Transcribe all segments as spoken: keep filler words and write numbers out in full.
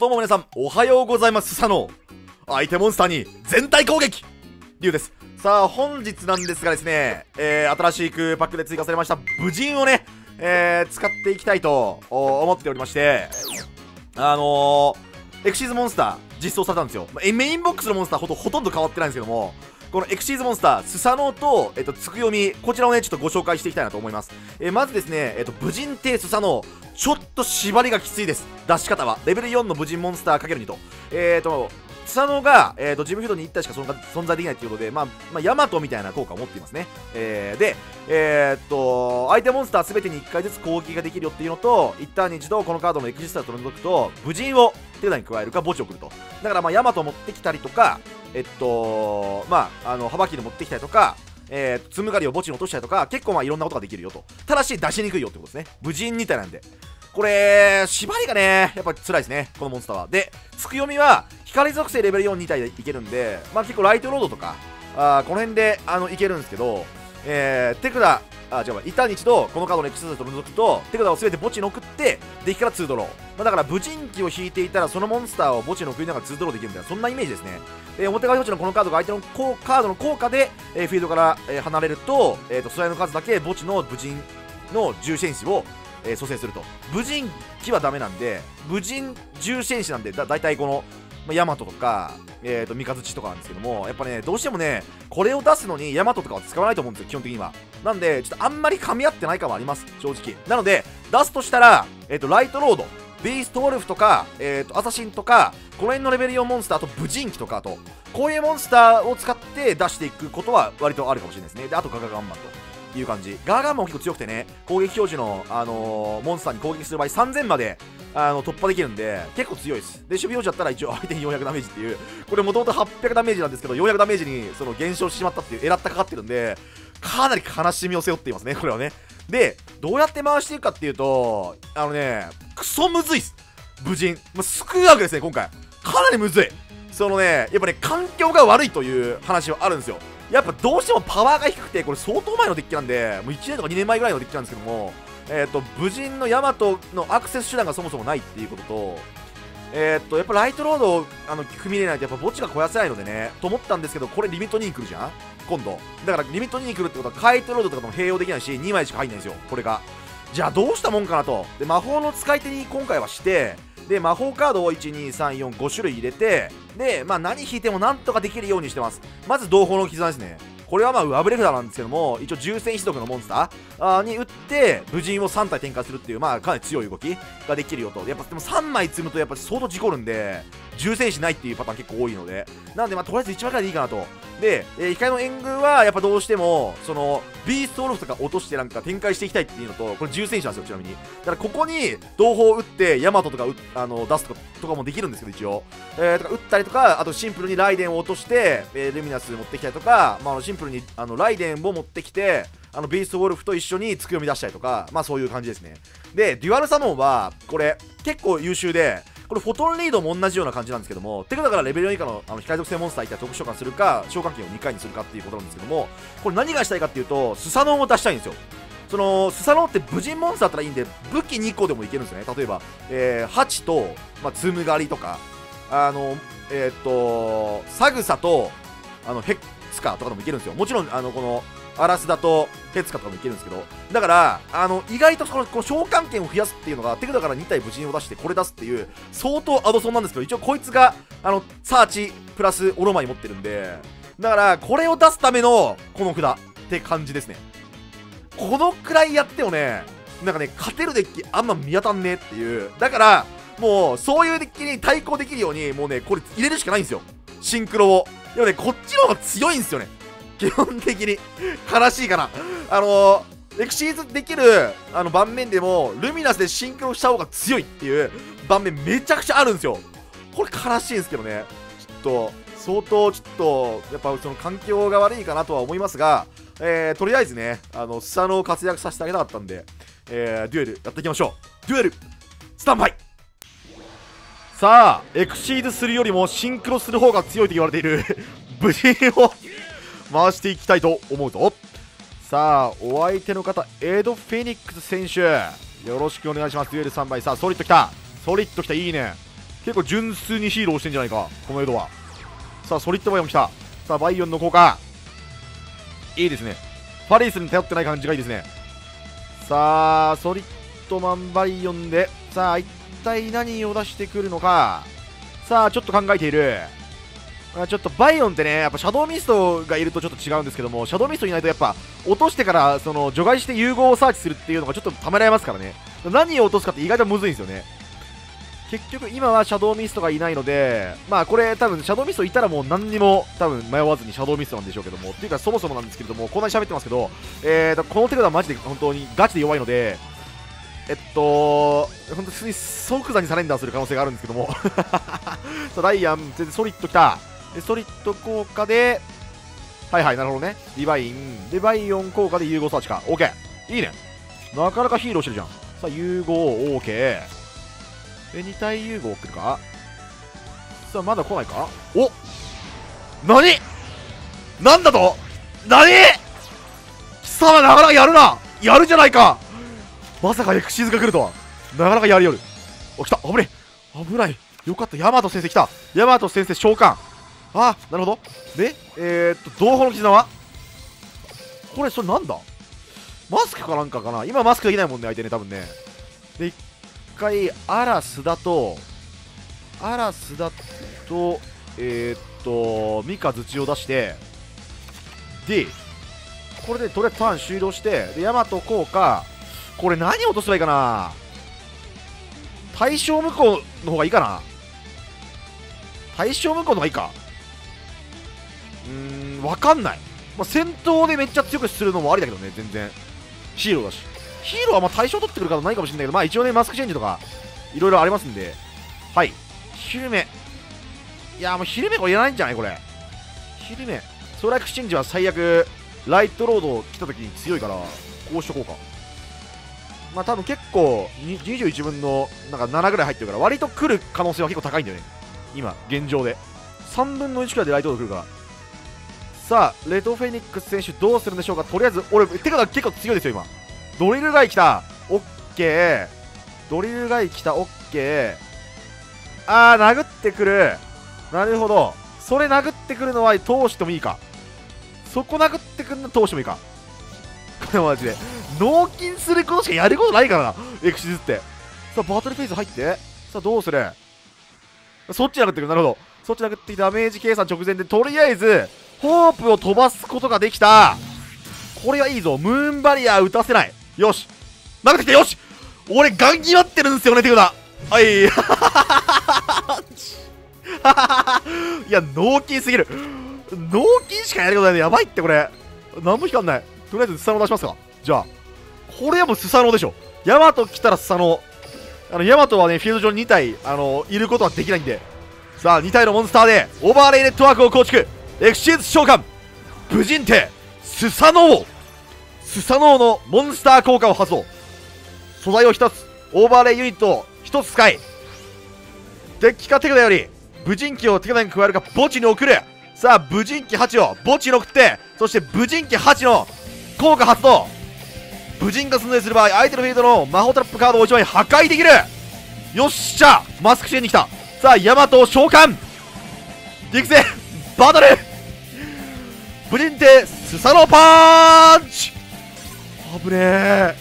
どうも皆さん、おはようございます。スサノー。相手モンスターに全体攻撃リュウです。さあ、本日なんですがですね、えー、新しくパックで追加されました、武人をね、えー、使っていきたいと思っておりまして、あのー、エクシーズモンスター実装されたんですよ。メインボックスのモンスターほと、ほとんど変わってないんですけども、このエクシーズモンスター、スサノーと、えっと、ツクヨミ、こちらをね、ちょっとご紹介していきたいなと思います。えー、まずですね、えっと、武人対スサノー、ちょっと縛りがきついです。出し方は、レベルよんの武人モンスター かけるに と。えっと、スサノーが、えっと、ジムフィールドにいったいしか存在できないということで、まあ、まあ、ヤマトみたいな効果を持っていますね。えー、で、えー、っと、相手モンスターすべてにいっかいずつ攻撃ができるよっていうのと、一旦に一度このカードのエクシスターを取り除くと、武人を手札に加えるか、墓地を送ると。だから、まあ、ヤマトを持ってきたりとか、えっと、まあ、あの、ハバキの持ってきたりとか、えー、ツムガリを墓地に落としたりとか、結構まあいろんなことができるよと。ただし出しにくいよってことですね。武人みたいなんで。これ、縛りがね、やっぱ辛いですね、このモンスターは。で、ツクヨミは、光属性レベルよん、にたいでいけるんで、まあ結構ライトロードとか、あこの辺で、あの、いけるんですけど、えー、手札、あ、違う、一旦に一度、このカードのエクスターと除くと、手札を全て墓地に送って、デッキからツードロー。まあ、だから、武人機を引いていたら、そのモンスターを墓地に送りながらツードローできるみたいな、そんなイメージですね。えー、表側表示のこのカードが相手のこうカードの効果で、えー、フィールドから、えー、離れると、えーと、素材の数だけ墓地の武人の重戦士を、えー、蘇生すると。武人機はダメなんで、武人重戦士なんで、だ、だいたいこの、ヤマトとか、えーと、三日月とかなんですけども、やっぱね、どうしてもね、これを出すのにヤマトとかは使わないと思うんですよ、基本的には。なんで、ちょっとあんまり噛み合ってない感はあります、正直。なので、出すとしたら、えっと、ライトロード、ビーストウルフとか、えっと、アサシンとか、この辺のレベルよんモンスターと、武人機とかと、こういうモンスターを使って出していくことは割とあるかもしれないですね。で、あとガガガンマンという感じ。ガガガンマンも結構強くてね、攻撃表示の、あのー、モンスターに攻撃する場合、さんぜんまで、あの突破できるんで結構強いです。で、守備表示だったら一応相手によんひゃくダメージっていう、これもともとはっぴゃくダメージなんですけど、よんひゃくダメージにその減少してしまったっていうエラッタかかってるんで、かなり悲しみを背負っていますね、これはね。で、どうやって回していくかっていうと、あのね、クソむずいっす。武人、まあ、救うわけですね、今回かなりむずい。そのね、やっぱね、環境が悪いという話はあるんですよ。やっぱどうしてもパワーが低くて、これ相当前のデッキなんで、もういちねんとかにねんまえぐらいのデッキなんですけども、えーと、武人のヤマトのアクセス手段がそもそもないっていうことと、えーと、やっぱライトロードをあの組み入れないとやっぱ墓地が肥やせないのでね、と思ったんですけど、これリミットにに来るじゃん今度。だからリミットにに来るってことは、カイトロードとかとも併用できないし、にまいしか入んないんですよ、これが。じゃあどうしたもんかなと。で、魔法の使い手に今回はして、で、魔法カードをいち、に、さん、よん、ご種類入れて、で、まあ何引いてもなんとかできるようにしてます。まず同胞の絆ですね。これはまあ上振れ札なんですけども、一応重戦士族のモンスターに打って武人をさんたい展開するっていう、まあかなり強い動きができるよと。やっぱでもさんまい積むとやっぱ相当事故るんで、重戦士ないっていうパターン結構多いので、なんでまあとりあえずいちまいくらいでいいかなと。で、えー、光の援軍はやっぱどうしてもそのビーストウルフとか落としてなんか展開していきたいっていうのと、これ重戦士なんですよ、ちなみに。だからここに同胞を打ってヤマトとかあの出すとかとかもできるんですけど、一応、えー、とか打ったりとか、あとシンプルにライデンを落として、えー、ルミナス持ってきたりとか、まあ、あのシンプルにあのライデンを持ってきて、あのビーストウォルフと一緒に突き読み出したりとか、まあそういう感じですね。で、デュアルサノンはこれ結構優秀で、これフォトンリードも同じような感じなんですけども、手札からレベルよん以下の、あの、機械属性モンスターいたら特殊召喚するか、召喚権をにかいにするかっていうことなんですけども、これ何がしたいかっていうと、スサノンを出したいんですよ。その、スサノンって武人モンスターだったらいいんで、武器にこでもいけるんですよね。例えば、えー、ハチと、まあ、ツムガリとか、あの、えっと、サグサと、あの、ヘッツカとかでもいけるんですよ。もちろん、あの、この、アラスダとヘッツカとかもいけるんですけど、だからあの意外とこのこの召喚権を増やすっていうのが、手札からにたい武人を出してこれ出すっていう相当アドソンなんですけど、一応こいつがあのサーチプラスオロマイ持ってるんで、だからこれを出すためのこの札って感じですね。このくらいやってもね、なんかね、勝てるデッキあんま見当たんねえっていう。だからもうそういうデッキに対抗できるように、もうね、これ入れるしかないんですよ、シンクロを。でもね、こっちの方が強いんですよね、基本的に。悲しいかな。あのー、エクシーズできるあの盤面でも、ルミナスでシンクロした方が強いっていう盤面めちゃくちゃあるんですよ。これ悲しいんですけどね。ちょっと、相当ちょっと、やっぱその環境が悪いかなとは思いますが、えー、とりあえずね、あの、スサノを活躍させてあげたかったんで、えー、デュエルやっていきましょう。デュエル、スタンバイ。さあ、エクシーズするよりもシンクロする方が強いと言われている武人を回していきたいと思うぞ。さあ、お相手の方、エド・フェニックス選手、よろしくお願いします。デュエルさんばい。さあ、ソリッドきた、ソリッドきた、いいね。結構純粋にヒーローしてんじゃないかこの江戸は。さあソリッドバイオン来た。さあバイオンの効果いいですね。ファレイスに頼ってない感じがいいですね。さあソリッドマンバイオンでさあ一体何を出してくるのか。さあちょっと考えている。ちょっとバイオンってね、やっぱシャドウミストがいるとちょっと違うんですけども、シャドウミストいないとやっぱ落としてからその除外して融合をサーチするっていうのがちょっとためられますからね。何を落とすかって意外とむずいんですよね。結局今はシャドウミストがいないので、まあこれ多分シャドウミストいたらもう何にも多分迷わずにシャドウミストなんでしょうけども、っていうかそもそもなんですけれども、こんなに喋ってますけど、えーと、この手札はマジで本当にガチで弱いので、えっと、本当に即座にサレンダーする可能性があるんですけども、ダイアン、全然ソリッドきた。でソリッド効果で、はいはい、なるほどね。ディバイン、ディバイオン効果で融合サーチか。OK。いいね。なかなかヒーローしてるじゃん。さあ、融合、OK。で、に体融合来るか。さあ、まだ来ないか。おなになんだとなに貴様、なかなかやるなやるじゃないか。まさかエクシーズが来るとは。なかなかやりよる。お、来た。危ねえ。危ない。よかった。ヤマト先生来た。ヤマト先生召喚。ああ、なるほど。で、えー、っと、同胞の絆はこれ、それなんだマスクかなんかかな。今マスクできないもんね、相手ね、多分ね。で、一回、アラスだと、アラスだと、えー、っと、ミカズチを出して、で、これでとりあえずターン終了して、で、ヤマト効果、これ何落とせばいいかな。対象無効の方がいいかな。対象無効の方がいいか。うーん、わかんない。まあ、戦闘でめっちゃ強くするのもありだけどね、全然。ヒーローだし。ヒーローはまあ対象取ってくる方ないかもしれないけど、まあ一応ね、マスクチェンジとか、いろいろありますんで。はい。昼目。いや、もう昼目これいらないんじゃないこれ。昼目。ソーラーエクスチェンジは最悪、ライトロード来た時に強いから、こうしとこうか。まあ多分結構、にじゅういちぶんのなんかななぐらい入ってるから、割と来る可能性は結構高いんだよね。今、現状で。さんぶんのいちくらいでライトロード来るから。さあ、レッドフェニックス選手どうするんでしょうか。とりあえず、俺、手が結構強いですよ、今。ドリルガイ来た。オッケー。ドリルガイ来た。オッケー。あー、殴ってくる。なるほど。それ殴ってくるのは通してもいいか。そこ殴ってくるのは通してもいいか。これマジで。納金することしかやることないからな。エクシズって。さあ、バトルフェイス入って。さあ、どうするそっち殴ってくる。なるほど。そっち殴ってダメージ計算直前で、とりあえず、ホープを飛ばすことができた。これはいいぞ。ムーンバリアー打たせない。よし。殴ってきて、よし俺、ガン決まってるんですよね、手札。はい。いや、脳筋すぎる。脳筋しかやることないのやばいって、これ。なんも光んない。とりあえず、スサノー出しますか。じゃあ。これはもうスサノーでしょ。ヤマト来たらスサノー。あの、ヤマトはね、フィールド上ににたい、あの、いることはできないんで。さあ、にたいのモンスターで、オーバーレイネットワークを構築。エクシーズ召喚武人帝スサノオスサノオのモンスター効果を発動。素材をひとつオーバーレイユニットをひとつ使いデッキか手札より武人機を手札に加えるか墓地に送る。さあ武人機はちを墓地に送ってそして武人機はちの効果発動。武人が存在する場合相手のフィールドの魔法トラップカードをいちまい破壊できる。よっしゃマスクシェーンに来た。さあヤマトを召喚行くぜバトル武人帝スサノーパンチ。危ねえ。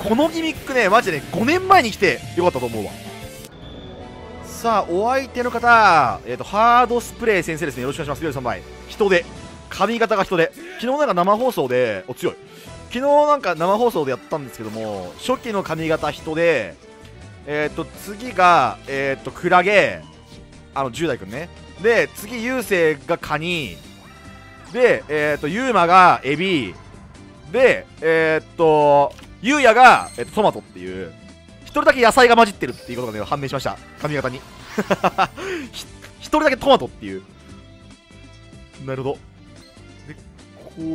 このギミックねマジで、ね、ごねんまえに来てよかったと思うわ。さあお相手の方、えー、とハードスプレー先生ですね。よろしくお願いします。よんじゅうさんばい人で髪型が人で昨日なんか生放送でお強い昨日なんか生放送でやったんですけども初期の髪型人でえっ、ー、と次がえっ、ー、とクラゲあのじゅう代くんねで次優勢がカニで、えっ、ー、と、ユーマがエビ、で、えっ、ー、と、ユウヤが、えー、とトマトっていう、一人だけ野菜が混じってるっていうことが、ね、判明しました。髪型に。一人だけトマトっていう。なるほど。で、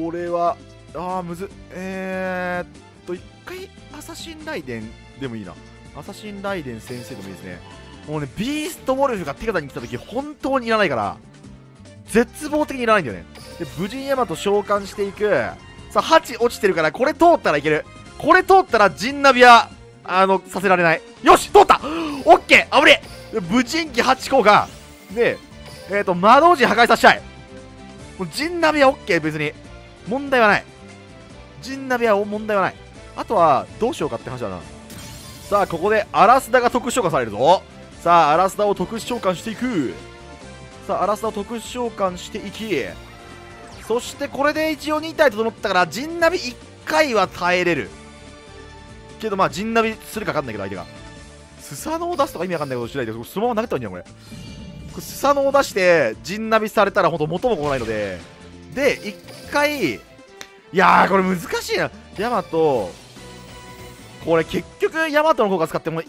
これは、あー、むず、えー、っと、一回、アサシンライデンでもいいな。アサシンライデン先生でもいいですね。もうね、ビーストウォルフが手形に来たとき、本当にいらないから、絶望的にいらないんだよね。で、武人ヤマト召喚していく。さあ、はち落ちてるから、これ通ったらいける。これ通ったら、ジンナビは、あの、させられない。よし、通った！オッケー、危ねえ！無人機はちこが、で、えっと、魔導陣破壊させたい。もう陣ナビは OK、別に。問題はない。陣ナビは問題はない。あとは、どうしようかって話だな。さあ、ここでアラスダが特殊召喚されるぞ。さあ、アラスダを特殊召喚していく。さあ、アラスダを特殊召喚していき。そして、これで一応にたいと思ったから、陣ナビいっかいは耐えれる。けど、まあ、陣ナビするか分かんないけど、相手が。スサノを出すとか意味わかんないことしないで、そのまま投げたんじゃん、これ。これスサノを出して、陣ナビされたら、ほんと元も子もないので。で、いっかい、いやー、これ難しいな。ヤマト、これ結局ヤマトの効果使ってもいっ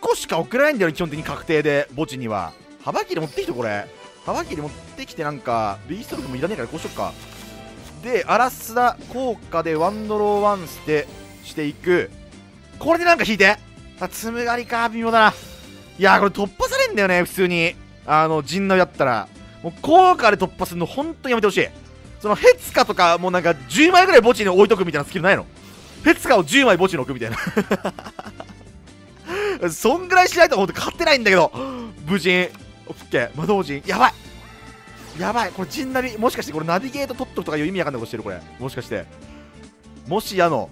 こしか送れないんだよ、基本的に確定で墓地には。幅切り持ってきて、これ幅切り持ってきて、なんかビースト力もいらねえからこうしよっか。でアラスダ効果でワンドローワンステしていく。これでなんか引いて、あ、つむがりか、微妙だな。いやー、これ突破されんだよね、普通にあの陣のやったら。もう効果で突破するのほんとにやめてほしい。そのヘツカとかもうなんかじゅうまいぐらい墓地に置いとくみたいなスキルないの？ヘツカをじゅうまい墓地に置くみたいな。そんぐらいしないとほんと勝てないんだけど。無人、オッケー、魔導陣、やばいやばい、これ陣ナビ、もしかしてこれナビゲート取っとくとかいう意味わかんないことしてる、これ。もしかして。もしやの。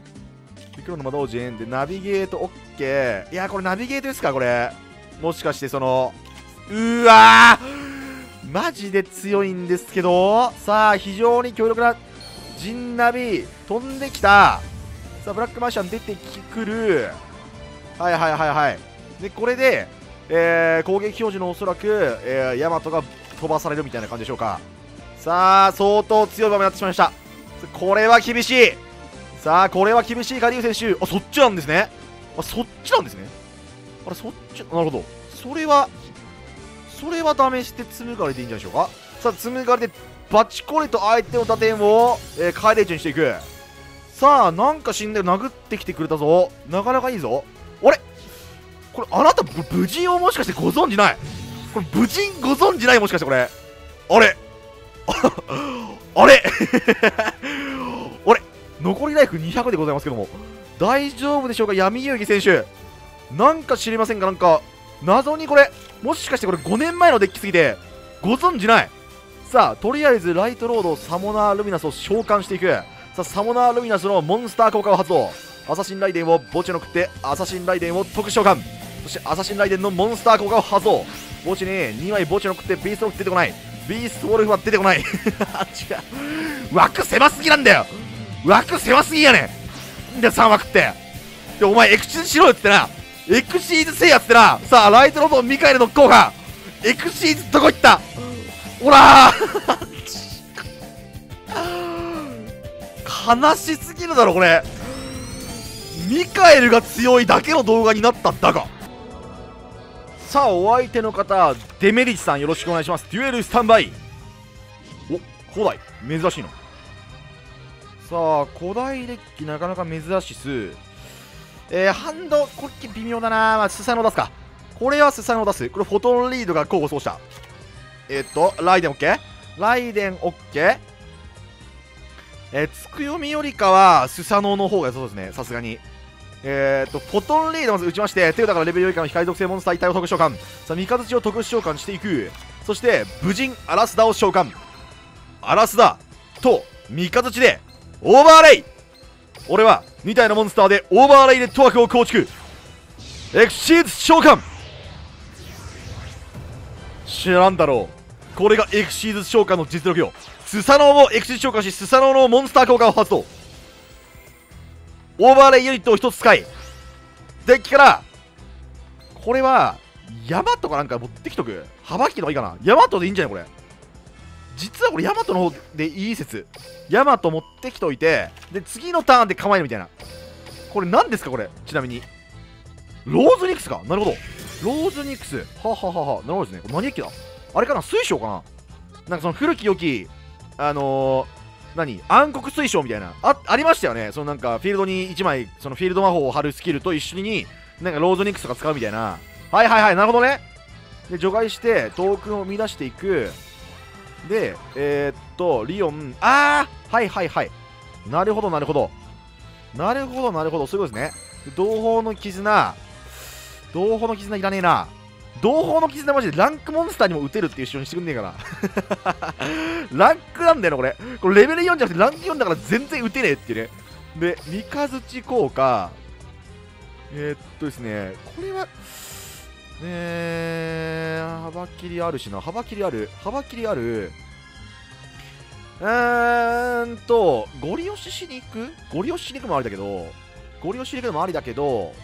黒の魔導陣でナビゲートオッケー。いや、これナビゲートですか、これ。もしかしてその、うーわーマジで強いんですけど、さあ、非常に強力な陣ナビ、飛んできた。さあ、ブラックマーシャン出てくる。はいはいはいはい。で、これで、えー、攻撃表示のおそらく、えー、ヤマトが飛ばされるみたいな感じでしょうか。さあ、相当強い場面になってしまいました。これは厳しい。さあ、これは厳しい、カリウ選手。あ、そっちなんですね。あ、そっちなんですね。あれ、そっち、なるほど。それは、それは試してつむがりでいいんじゃないでしょうか。さあ、つむがりでバチコリと相手の打点を、えー、返り討ちにしていく。さあ、なんか死んで殴ってきてくれたぞ。なかなかいいぞ。あれこれ、あなた無人をもしかしてご存じない？これ無人ご存じない？もしかしてこれ、あれあれあれ残りライフにひゃくでございますけども、大丈夫でしょうか、闇遊戯選手。なんか知りませんか、なんか謎にこれ、もしかしてこれごねんまえのデッキすぎてご存じない。さあ、とりあえずライトロード、サモナールミナスを召喚していく。さあ、サモナールミナスのモンスター効果を発動。アサシンライデンを墓地に送って、アサシンライデンを特殊召喚。そしてアサシンライデンのモンスター効果を発動。墓地ににまい墓地に送って、ビーストウォルフ出てこない。ビーストウォルフは出てこない。違う、枠狭すぎなんだよ。枠狭すぎやねんでさんわくって。でお前エクチューしろよってな、エクシーズせいやってな。さあ、ライトロボンミカエルの効果、エクシーズどこ行った、おらー悲しすぎるだろこれ。ミカエルが強いだけの動画になったんだが。さあ、お相手の方、デメリッチさん、よろしくお願いします。デュエルスタンバイ。お、古代珍しいな。さあ、古代デッキなかなか珍しいっす。えー、ハンド、これ微妙だな。まあ、スサノを出すか。これはスサノを出す。これ、フォトンリードが交互そうした。えー、っと、ライデン OK? ライデン OK? えー、つくよみよりかは、スサノの方がそうですね、さすがに。えー、っと、フォトンリードまず打ちまして、手札からレベルよん以下の非海賊性モンスター一体を特殊召喚。さあ、三日月を特殊召喚していく。そして、無人、アラスダを召喚。アラスダと、三日月で、オーバーレイ。俺は、にたいのモンスターでオーバーレイネットワークを構築。エクシーズ召喚。知らんだろう、これがエクシーズ召喚の実力よ。スサノオをエクシーズ召喚し、スサノオのモンスター効果を発動。オーバーレイユニットをひとつ使い、デッキからこれはヤマトかなんか持ってきとく。幅利きの方がいいかな。ヤマトでいいんじゃないこれ。実はこれヤマトの方でいい説。ヤマト持ってきといて、で次のターンで構えるみたいな。これ何ですかこれ、ちなみにローズニックスか。なるほど、ローズニックス、はははは。なるほどですね。これ何デッキだ、あれかな、水晶かな。なんかその古き良きあのー、何、暗黒水晶みたいな あ, ありましたよね。そのなんかフィールドにいちまいそのフィールド魔法を貼るスキルと一緒になんかローズニックスとか使うみたいな。はいはいはい、なるほどね。で除外してトークンを生み出していく。で、えー、っと、リオン、あー、はいはいはい。なるほど、なるほど。なるほど、なるほど。そういうことですね。同胞の絆、同胞の絆いらねえな。同胞の絆マジでランクモンスターにも打てるっていう仕様にしてくんねえかな。ランクなんだよな、これ。これレベルよんじゃなくてランクよんだから全然打てねえっていうね。で、三日月効果。えー、っとですね、これは、えー、幅切りあるしな、幅切りある、幅切りある。うーんと、ゴリ押ししに行くゴリ押ししに行くもありだけど、ゴリ押ししに行くのもありだけど、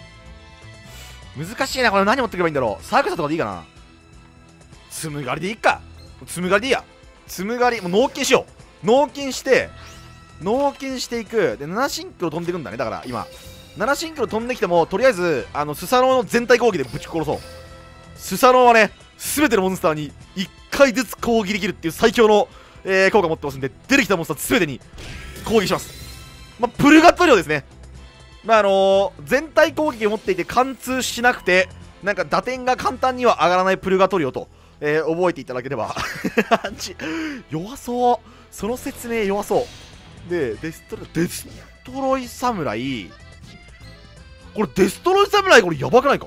難しいな、これ何持ってくればいいんだろう。サークサとかでいいかな。つむがりでいいか。つむがりでいいや。つむがり、もう脳筋しよう。脳筋して、脳筋していく。で、ななシンクロ飛んでくんだね、だから今。ななシンクロ飛んできても、とりあえず、あの、スサノオの全体攻撃でぶち殺そう。スサノオはね、すべてのモンスターにいっかいずつ攻撃できるっていう最強の、えー、効果持ってますんで、出てきたモンスターすべてに攻撃します。まあ、プルガット量ですね。まああのー、全体攻撃を持っていて貫通しなくて、なんか打点が簡単には上がらないプルガトリオと、えー、覚えていただければ。弱そう、その説明弱そう。で、デストロイ、デストロイ侍、これデストロイ侍、これやばくないか、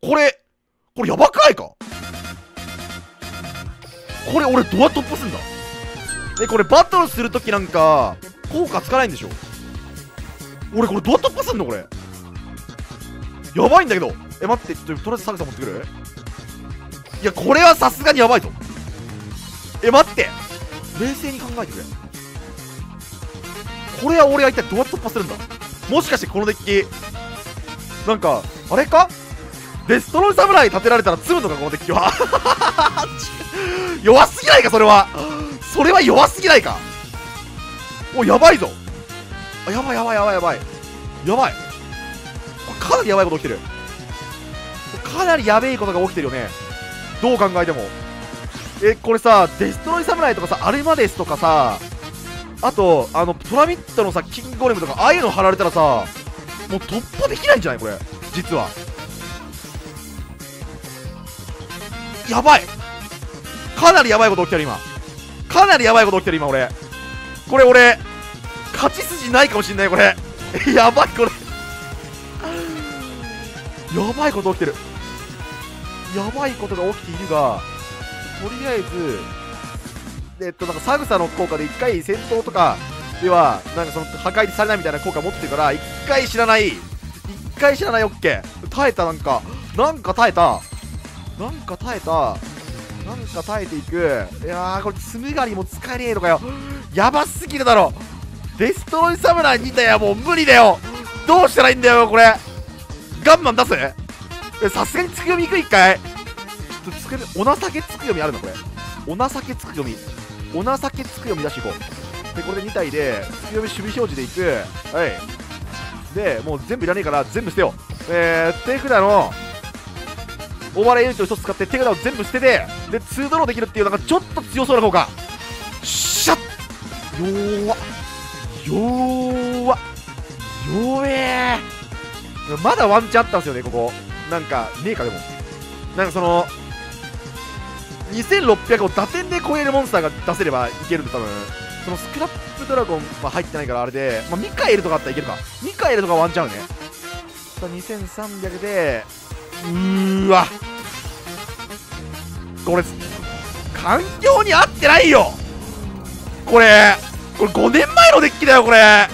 これこれやばくないか、これ俺どうやって突破するんだ。え、これバトルするときなんか効果つかないんでしょ。俺これどうやって突破すんの、これやばいんだけど。え、待って、ちょっととりあえずサグさん持ってくる。いや、これはさすがにやばいぞ。え、待って、冷静に考えてくれ。これは俺は一体どうやって突破するんだ。もしかしてこのデッキなんかあれか、デストロイ侍立てられたら詰むのか、このデッキは。弱すぎないか、それは。それは弱すぎないか。お、やばいぞ。あ、やばいやばいやばいやばいやばい。これかなりやばいこと起きてる。かなりやべえことが起きてるよね、どう考えても。え、これさ、デストロイ侍とかさ、アルマデスとかさ、あとあのトラミットのさ、キングゴレムとか、ああいうの貼られたらさ、もう突破できないんじゃない、これ実は。やばい、かなりやばいこと起きてる今。かなりやばいこと起きてる今。俺これ俺勝ち筋ないかもしんない、これ。やばい、これやばいこと起きてる。やばいことが起きているが、とりあえず、えっと、なんかサグサの効果でいっかい戦闘とかではなんかその破壊されないみたいな効果持ってるから、いっかい知らない、いっかい知らない。オッケー、耐えた。なんかなんか耐えた、なんか耐えた、なんか耐えていく。いやー、これつむがりも使えねえのかよ。やばすぎるだろ。デストロイ侍に体はもう無理だよ。どうしたらいいんだよ、これ。ガンマン出す。さすがにつくよみいく、一回。ちょっとつく、お情けつくよみあるの、これ。お情けつくよみ。お情けつくよみ出していこう。で、これでに体で、つくよみ守備表示でいく。はい。で、もう全部いらねえから、全部捨てよう。えー、手札の、お笑いユニットをひとつ使って手札を全部捨てて、で、にドローできるっていう、なんかちょっと強そうな効果。シャッ、弱っ、弱っ、弱えー。まだワンチャンあったんですよね、ここ。なんかねえか、でもなんかそのにせんろっぴゃくを打点で超えるモンスターが出せればいけるんで、多分そのスクラップドラゴンは入ってないからあれで、まあ、ミカエルとかあったらいけるか。ミカエルとかワンチャンね。さあにせんさんびゃくで、うーわ、これ環境に合ってないよ、これ。これごねんまえのデッキだよ、これ。